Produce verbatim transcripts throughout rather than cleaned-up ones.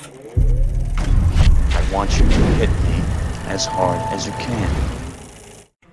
I want you to hit me as hard as you can.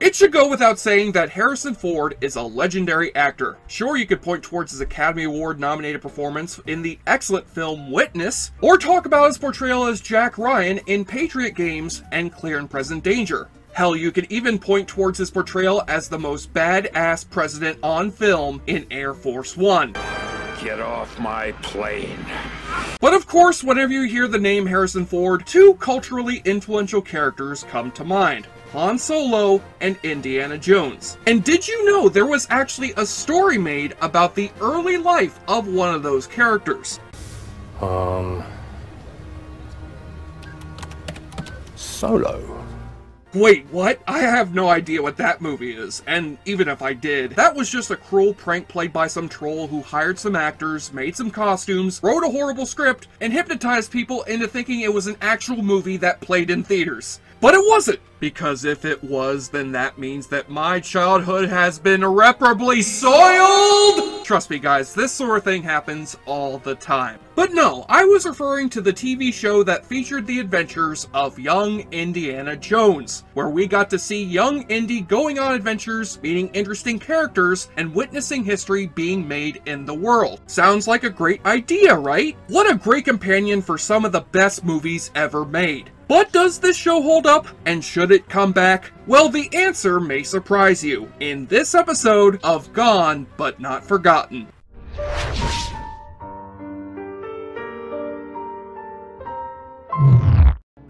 It should go without saying that Harrison Ford is a legendary actor. Sure, you could point towards his Academy Award nominated performance in the excellent film Witness, or talk about his portrayal as Jack Ryan in Patriot Games and Clear and Present Danger. Hell, you could even point towards his portrayal as the most badass president on film in Air Force One. Get off my plane. But of course, whenever you hear the name Harrison Ford, two culturally influential characters come to mind: Han Solo and Indiana Jones. And did you know there was actually a story made about the early life of one of those characters? Um... Solo. Wait, what? I have no idea what that movie is, and even if I did, that was just a cruel prank played by some troll who hired some actors, made some costumes, wrote a horrible script, and hypnotized people into thinking it was an actual movie that played in theaters. But it wasn't, because if it was, then that means that my childhood has been irreparably soiled! Trust me guys, this sort of thing happens all the time. But no, I was referring to the T V show that featured the adventures of young Indiana Jones, where we got to see young Indy going on adventures, meeting interesting characters, and witnessing history being made in the world. Sounds like a great idea, right? What a great companion for some of the best movies ever made. But does this show hold up, and should it come back? Well, the answer may surprise you in this episode of Gone But Not Forgotten.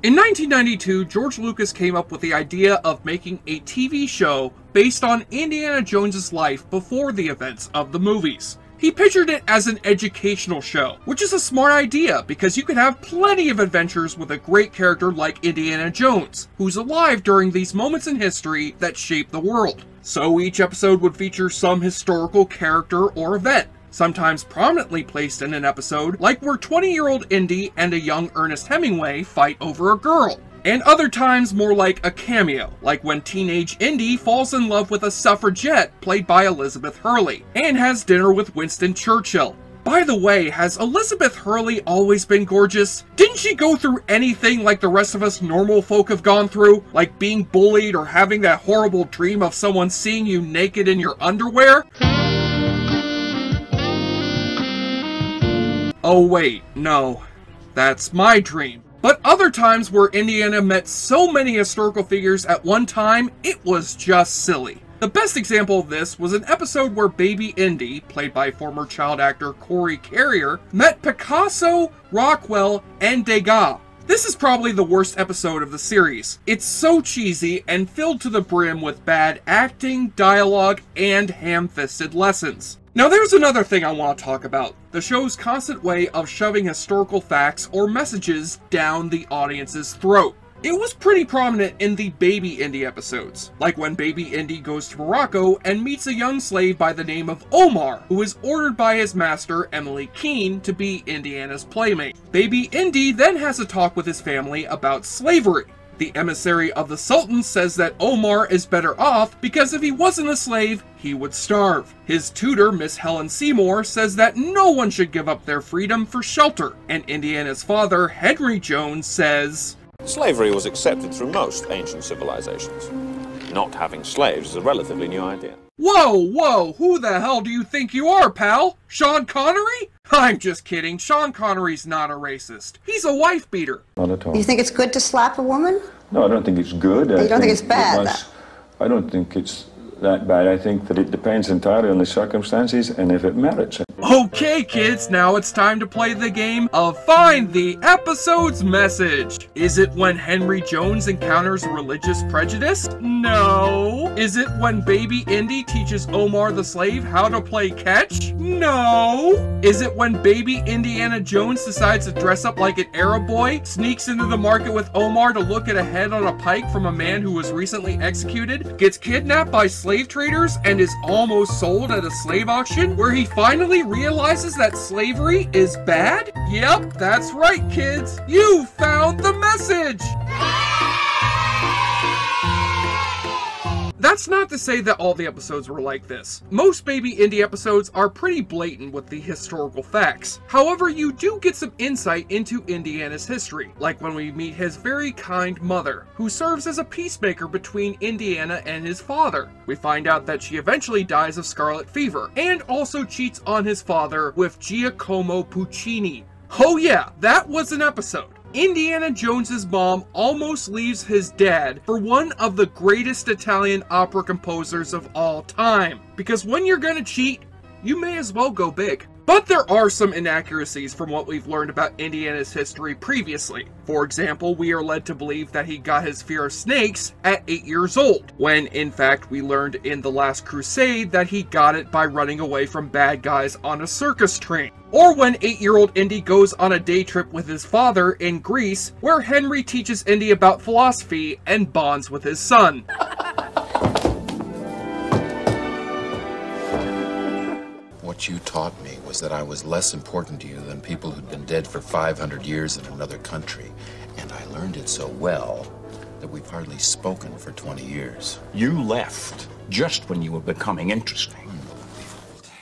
In nineteen ninety-two, George Lucas came up with the idea of making a T V show based on Indiana Jones's life before the events of the movies. He pictured it as an educational show, which is a smart idea because you can have plenty of adventures with a great character like Indiana Jones, who's alive during these moments in history that shape the world. So each episode would feature some historical character or event, sometimes prominently placed in an episode, like where twenty-year-old Indy and a young Ernest Hemingway fight over a girl. And other times more like a cameo, like when teenage Indy falls in love with a suffragette played by Elizabeth Hurley, and has dinner with Winston Churchill. By the way, has Elizabeth Hurley always been gorgeous? Didn't she go through anything like the rest of us normal folk have gone through? Like being bullied or having that horrible dream of someone seeing you naked in your underwear? Oh wait, no. That's my dream. But other times where Indiana met so many historical figures at one time, it was just silly. The best example of this was an episode where baby Indy, played by former child actor Corey Carrier, met Picasso, Rockwell, and Degas. This is probably the worst episode of the series. It's so cheesy and filled to the brim with bad acting, dialogue, and ham-fisted lessons. Now there's another thing I want to talk about: the show's constant way of shoving historical facts or messages down the audience's throat. It was pretty prominent in the Baby Indy episodes, like when Baby Indy goes to Morocco and meets a young slave by the name of Omar, who is ordered by his master, Emily Keane, to be Indiana's playmate. Baby Indy then has a talk with his family about slavery. The emissary of the Sultan says that Omar is better off because if he wasn't a slave, he would starve. His tutor, Miss Helen Seymour, says that no one should give up their freedom for shelter. And Indiana's father, Henry Jones, says, "Slavery was accepted through most ancient civilizations. Not having slaves is a relatively new idea." Whoa, whoa, who the hell do you think you are, pal? Sean Connery? I'm just kidding. Sean Connery's not a racist. He's a wife beater. Not at all. You think it's good to slap a woman? No, I don't think it's good. You I don't think, think it's bad? It must, I don't think it's that bad. I think that it depends entirely on the circumstances and if it merits it. Okay, kids, now it's time to play the game of Find the Episode's Message. Is it when Henry Jones encounters religious prejudice? No. Is it when Baby Indy teaches Omar the slave how to play catch? No. Is it when Baby Indiana Jones decides to dress up like an Arab boy, sneaks into the market with Omar to look at a head on a pike from a man who was recently executed, gets kidnapped by slave traders, and is almost sold at a slave auction where he finally realizes that slavery is bad? Yep, that's right, kids. You found the message! That's not to say that all the episodes were like this. Most Baby Indy episodes are pretty blatant with the historical facts. However, you do get some insight into Indiana's history, like when we meet his very kind mother, who serves as a peacemaker between Indiana and his father. We find out that she eventually dies of scarlet fever, and also cheats on his father with Giacomo Puccini. Oh yeah, that was an episode. Indiana Jones's mom almost leaves his dad for one of the greatest Italian opera composers of all time. Because when you're gonna cheat, you may as well go big. But there are some inaccuracies from what we've learned about Indiana's history previously. For example, we are led to believe that he got his fear of snakes at eight years old, when in fact we learned in The Last Crusade that he got it by running away from bad guys on a circus train. Or when eight-year-old Indy goes on a day trip with his father in Greece, where Henry teaches Indy about philosophy and bonds with his son. What you taught me was that I was less important to you than people who'd been dead for five hundred years in another country, and I learned it so well that we've hardly spoken for twenty years. You left just when you were becoming interesting.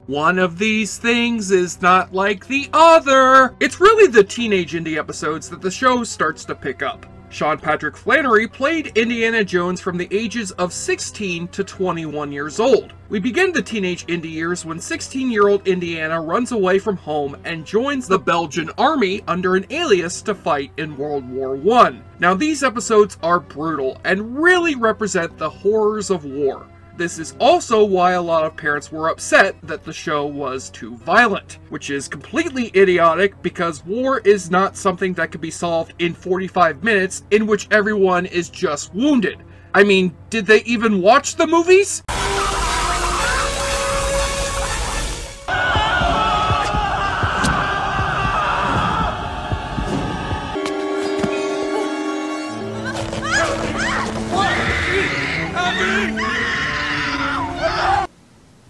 One of these things is not like the other. It's really the teenage Indy episodes that the show starts to pick up. Sean Patrick Flanery played Indiana Jones from the ages of sixteen to twenty-one years old. We begin the teenage Indy years when sixteen-year-old Indiana runs away from home and joins the Belgian army under an alias to fight in World War One. Now these episodes are brutal and really represent the horrors of war. This is also why a lot of parents were upset that the show was too violent, which is completely idiotic because war is not something that can be solved in forty-five minutes in which everyone is just wounded. I mean, did they even watch the movies?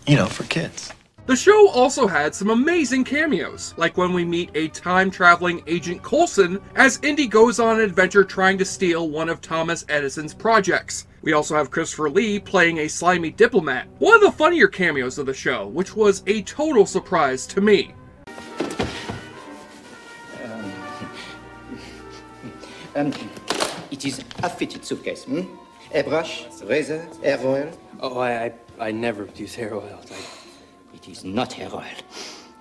You know, for kids. The show also had some amazing cameos, like when we meet a time-traveling agent Coulson as Indy goes on an adventure trying to steal one of Thomas Edison's projects. We also have Christopher Lee playing a slimy diplomat, one of the funnier cameos of the show, which was a total surprise to me. Um, um, it is a fitted suitcase, hmm? A brush, razor, hair oil. Oh, I, I, I never use hair oil. I... It is not hair oil.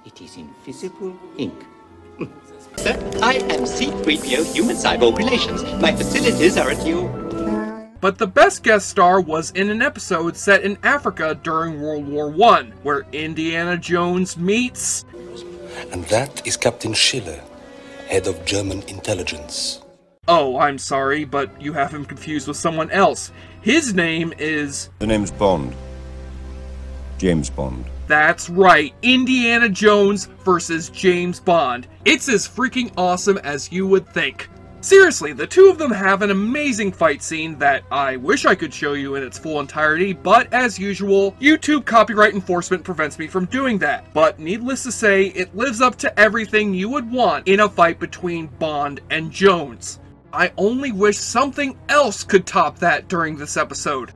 It is invisible ink. Sir, I am C three P O Human Cyborg Relations. My facilities are at you. But the best guest star was in an episode set in Africa during World War One, where Indiana Jones meets... And that is Captain Schiller, head of German intelligence. Oh, I'm sorry, but you have him confused with someone else. His name is... The name's Bond. James Bond. That's right, Indiana Jones versus James Bond. It's as freaking awesome as you would think. Seriously, the two of them have an amazing fight scene that I wish I could show you in its full entirety, but as usual, YouTube copyright enforcement prevents me from doing that. But needless to say, it lives up to everything you would want in a fight between Bond and Jones. I only wish something else could top that during this episode.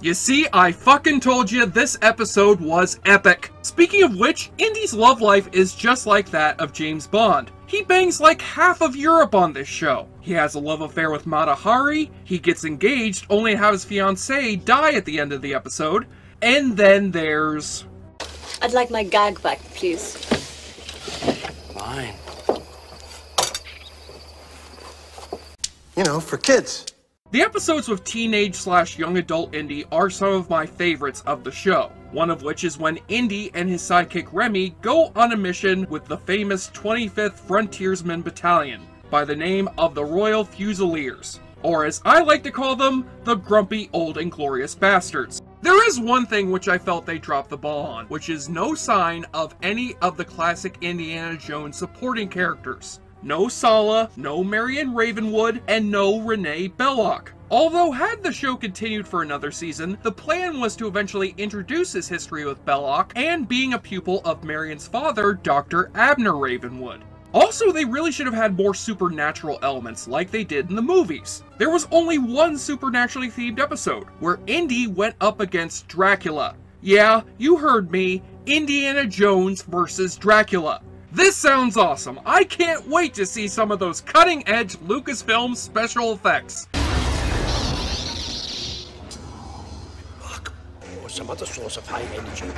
You see, I fucking told you this episode was epic. Speaking of which, Indy's love life is just like that of James Bond. He bangs like half of Europe on this show. He has a love affair with Mata Hari, he gets engaged only to have his fiancée die at the end of the episode, and then there's... I'd like my gag back, please. Mine. You know, for kids. The episodes with teenage slash young adult Indy are some of my favorites of the show, one of which is when Indy and his sidekick Remy go on a mission with the famous twenty-fifth Frontiersmen Battalion by the name of the Royal Fusiliers, or as I like to call them, the Grumpy Old Inglorious Bastards. There is one thing which I felt they dropped the ball on, which is no sign of any of the classic Indiana Jones supporting characters. No Sala, no Marion Ravenwood, and no Renee Belloc. Although had the show continued for another season, the plan was to eventually introduce his history with Belloc and being a pupil of Marion's father, Doctor Abner Ravenwood. Also, they really should have had more supernatural elements like they did in the movies. There was only one supernaturally themed episode, where Indy went up against Dracula. Yeah, you heard me, Indiana Jones versus Dracula. This sounds awesome! I can't wait to see some of those cutting-edge Lucasfilm special effects! Fuck. Or some other source of high energy.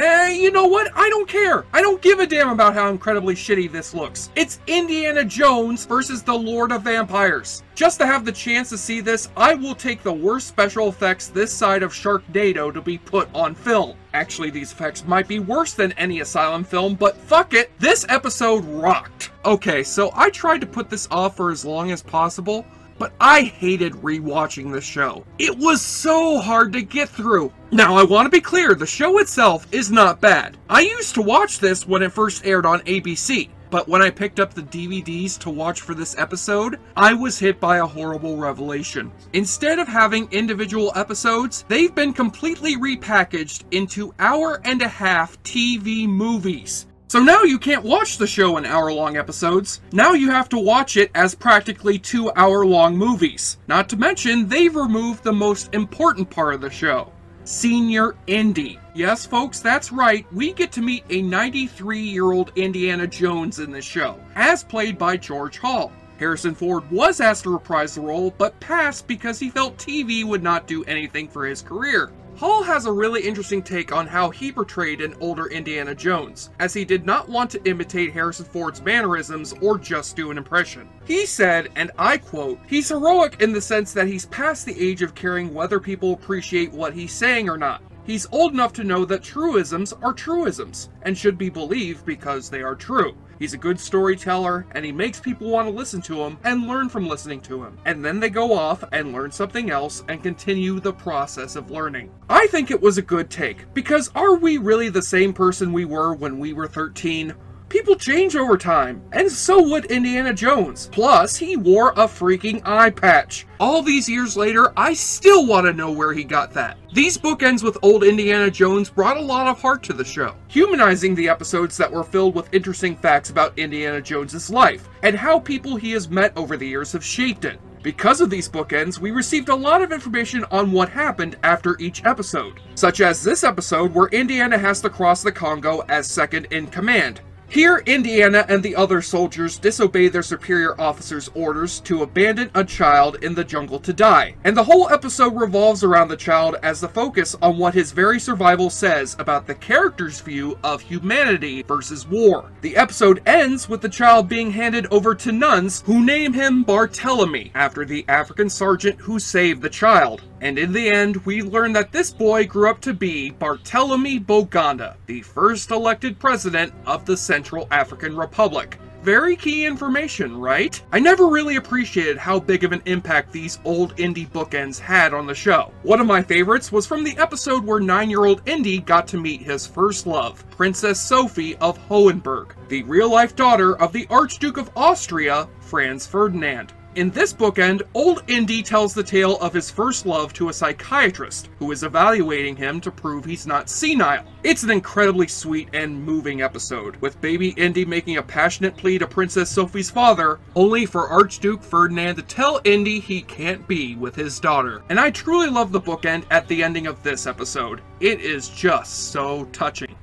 Eh, you know what? I don't care. I don't give a damn about how incredibly shitty this looks. It's Indiana Jones versus the Lord of Vampires. Just to have the chance to see this, I will take the worst special effects this side of Sharknado to be put on film. Actually, these effects might be worse than any Asylum film, but fuck it, this episode rocked. Okay, so I tried to put this off for as long as possible, but I hated rewatching the show. It was so hard to get through. Now, I want to be clear, the show itself is not bad. I used to watch this when it first aired on A B C, but when I picked up the D V Ds to watch for this episode, I was hit by a horrible revelation. Instead of having individual episodes, they've been completely repackaged into hour and a half T V movies. So now you can't watch the show in hour-long episodes. Now you have to watch it as practically two hour-long movies. Not to mention, they've removed the most important part of the show. Senior Indy. Yes, folks, that's right. We get to meet a ninety-three-year-old Indiana Jones in this show, as played by George Hall. Harrison Ford was asked to reprise the role, but passed because he felt T V would not do anything for his career. Hall has a really interesting take on how he portrayed an older Indiana Jones, as he did not want to imitate Harrison Ford's mannerisms or just do an impression. He said, and I quote, "He's heroic in the sense that he's past the age of caring whether people appreciate what he's saying or not. He's old enough to know that truisms are truisms, and should be believed because they are true. He's a good storyteller, and he makes people want to listen to him and learn from listening to him. And then they go off and learn something else and continue the process of learning." I think it was a good take, because are we really the same person we were when we were thirteen? People change over time, and so would Indiana Jones. Plus, he wore a freaking eye patch. All these years later, I still want to know where he got that. These bookends with old Indiana Jones brought a lot of heart to the show, humanizing the episodes that were filled with interesting facts about Indiana Jones's life, and how people he has met over the years have shaped it. Because of these bookends, we received a lot of information on what happened after each episode, such as this episode where Indiana has to cross the Congo as second in command. Here, Indiana and the other soldiers disobey their superior officer's orders to abandon a child in the jungle to die, and the whole episode revolves around the child as the focus on what his very survival says about the character's view of humanity versus war. The episode ends with the child being handed over to nuns who name him Barthélemy, after the African sergeant who saved the child. And in the end, we learn that this boy grew up to be Barthélemy Boganda, the first elected president of the Central African Republic. Very key information, right? I never really appreciated how big of an impact these old Indy bookends had on the show. One of my favorites was from the episode where nine-year-old Indy got to meet his first love, Princess Sophie of Hohenberg, the real-life daughter of the Archduke of Austria, Franz Ferdinand. In this bookend, old Indy tells the tale of his first love to a psychiatrist, who is evaluating him to prove he's not senile. It's an incredibly sweet and moving episode, with baby Indy making a passionate plea to Princess Sophie's father, only for Archduke Ferdinand to tell Indy he can't be with his daughter. And I truly love the bookend at the ending of this episode. It is just so touching.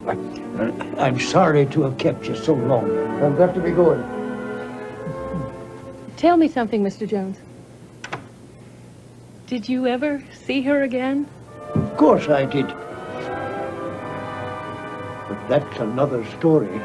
I'm sorry to have kept you so long. I've got to be going. Tell me something, Mister Jones. Did you ever see her again? Of course I did. But that's another story.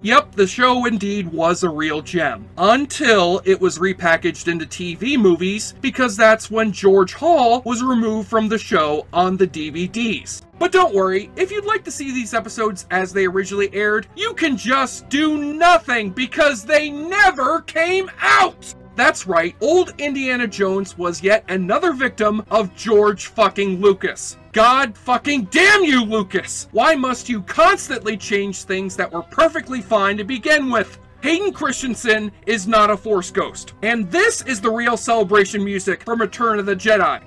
Yep, the show indeed was a real gem, until it was repackaged into T V movies, because that's when George Hall was removed from the show on the D V Ds. But don't worry, if you'd like to see these episodes as they originally aired, you can just do nothing, because they never came out! That's right, old Indiana Jones was yet another victim of George fucking Lucas. God fucking damn you, Lucas! Why must you constantly change things that were perfectly fine to begin with? Hayden Christensen is not a Force ghost. And this is the real celebration music from Return of the Jedi.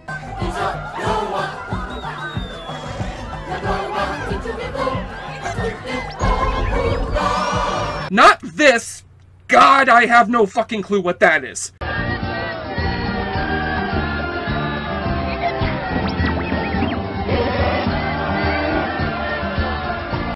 Not this! God, I have no fucking clue what that is.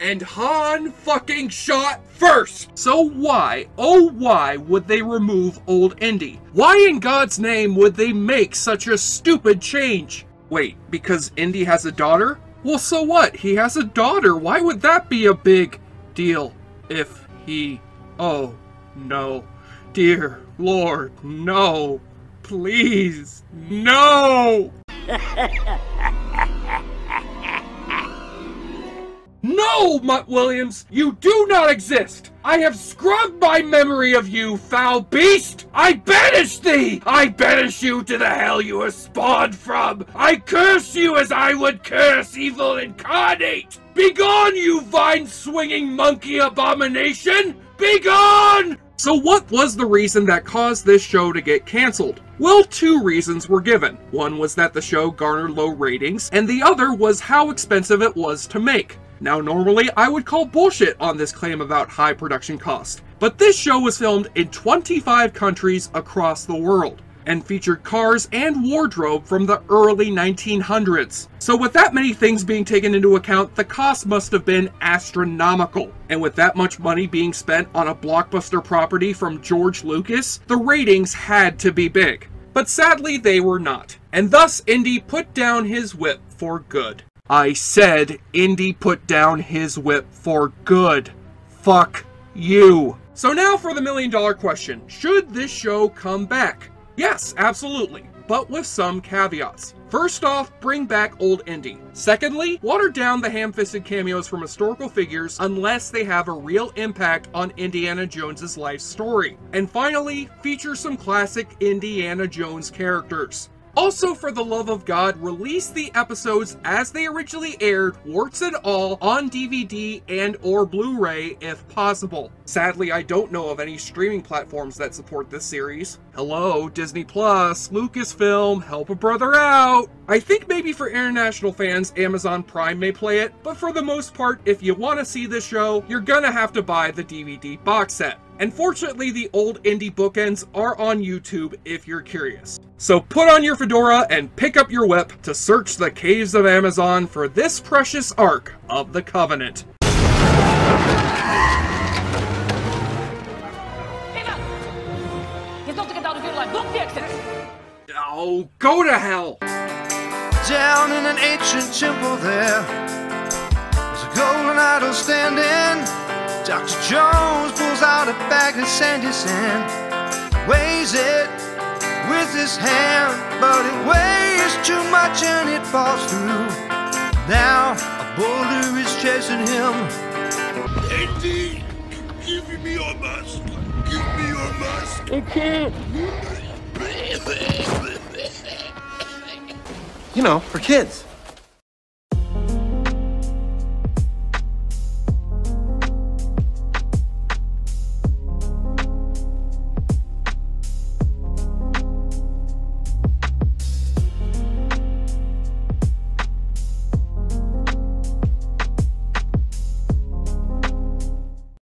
And Han fucking shot first! So why, oh why, would they remove Old Indy? Why in God's name would they make such a stupid change? Wait, because Indy has a daughter? Well, so what? He has a daughter. Why would that be a big deal if he... Oh, no. Dear Lord, no. Please, no! No, Mutt Williams, you do not exist! I have scrubbed my memory of you, foul beast! I banish thee! I banish you to the hell you were spawned from! I curse you as I would curse evil incarnate! Begone, you vine-swinging monkey abomination! Begone! So what was the reason that caused this show to get cancelled? Well, two reasons were given. One was that the show garnered low ratings, and the other was how expensive it was to make. Now normally I would call bullshit on this claim about high production cost, but this show was filmed in twenty-five countries across the world, and featured cars and wardrobe from the early nineteen hundreds. So with that many things being taken into account, the cost must have been astronomical. And with that much money being spent on a blockbuster property from George Lucas, the ratings had to be big. But sadly they were not, and thus Indy put down his whip for good. I said Indy put down his whip for good. Fuck you. So now for the million dollar question. Should this show come back? Yes, absolutely, but with some caveats. First off, bring back Old Indy. Secondly, water down the ham-fisted cameos from historical figures unless they have a real impact on Indiana Jones's life story. And finally, feature some classic Indiana Jones characters. Also, for the love of God, release the episodes as they originally aired, warts and all, on D V D and or Blu-ray if possible. Sadly, I don't know of any streaming platforms that support this series. Hello, Disney Plus, Lucasfilm, help a brother out! I think maybe for international fans, Amazon Prime may play it, but for the most part, if you want to see this show, you're gonna have to buy the D V D box set. And fortunately, the Old Indy bookends are on YouTube if you're curious. So put on your fedora and pick up your whip to search the caves of Amazon for this precious Ark of the Covenant. Oh, go to hell! Down in an ancient temple there, there's a golden idol standing. Doctor Jones pulls out a bag of sandy sand, weighs it with his hand, but it weighs too much and it falls through. Now a boulder is chasing him. Indy, give me your mask. Give me your mask. I can't. You know, for kids.